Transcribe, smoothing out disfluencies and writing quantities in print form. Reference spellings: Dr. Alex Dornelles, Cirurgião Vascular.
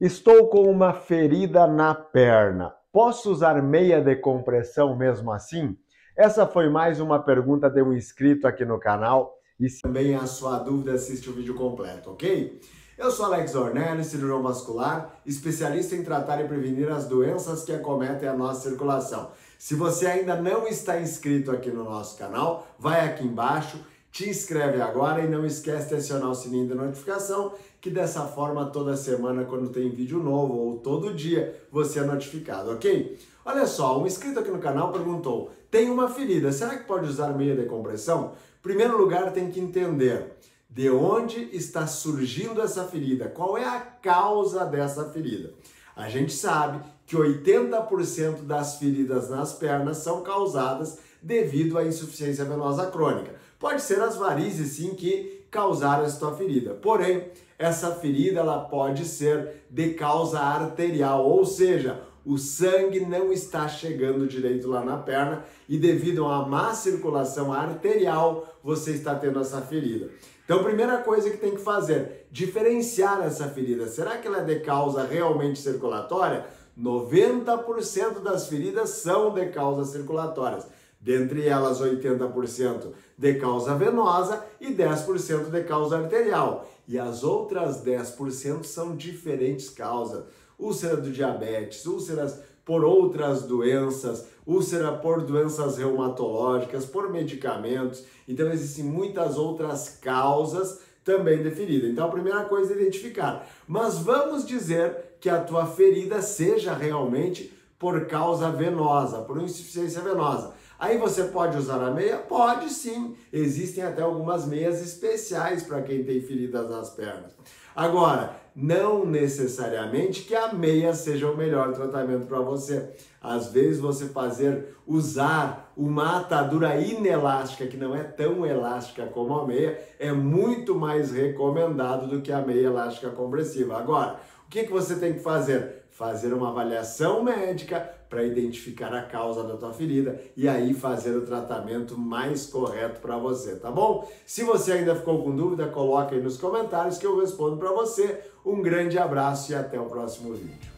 Estou com uma ferida na perna. Posso usar meia de compressão mesmo assim? Essa foi mais uma pergunta de um inscrito aqui no canal. E se também a sua dúvida, assiste o vídeo completo, ok? Eu sou Alex Dornelles, cirurgião vascular, especialista em tratar e prevenir as doenças que acometem a nossa circulação. Se você ainda não está inscrito aqui no nosso canal, vai aqui embaixo, te inscreve agora e não esquece de acionar o sininho da notificação, que dessa forma toda semana quando tem vídeo novo ou todo dia você é notificado, ok? Olha só, um inscrito aqui no canal perguntou: tem uma ferida, será que pode usar meia de compressão? Em primeiro lugar, tem que entender de onde está surgindo essa ferida, qual é a causa dessa ferida. A gente sabe que 80% das feridas nas pernas são causadas devido à insuficiência venosa crônica. Pode ser as varizes, sim, que causaram essa ferida. Porém, essa ferida ela pode ser de causa arterial, ou seja, o sangue não está chegando direito lá na perna e devido a uma má circulação arterial, você está tendo essa ferida. Então, primeira coisa que tem que fazer, diferenciar essa ferida. Será que ela é de causa realmente circulatória? 90% das feridas são de causas circulatórias. Dentre elas, 80% de causa venosa e 10% de causa arterial. E as outras 10% são diferentes causas. Úlcera do diabetes, úlceras por outras doenças, úlcera por doenças reumatológicas, por medicamentos. Então existem muitas outras causas também de ferida. Então a primeira coisa é identificar. Mas vamos dizer que a tua ferida seja realmente por causa venosa, por insuficiência venosa. Aí você pode usar a meia? Pode sim. Existem até algumas meias especiais para quem tem feridas nas pernas. Agora, não necessariamente que a meia seja o melhor tratamento para você. Às vezes você usar uma atadura inelástica, que não é tão elástica como a meia, é muito mais recomendado do que a meia elástica compressiva. Agora, o que você tem que fazer? Fazer uma avaliação médica para identificar a causa da tua ferida e aí fazer o tratamento mais correto para você, tá bom? Se você ainda ficou com dúvida, coloca aí nos comentários que eu respondo para você. Um grande abraço e até o próximo vídeo.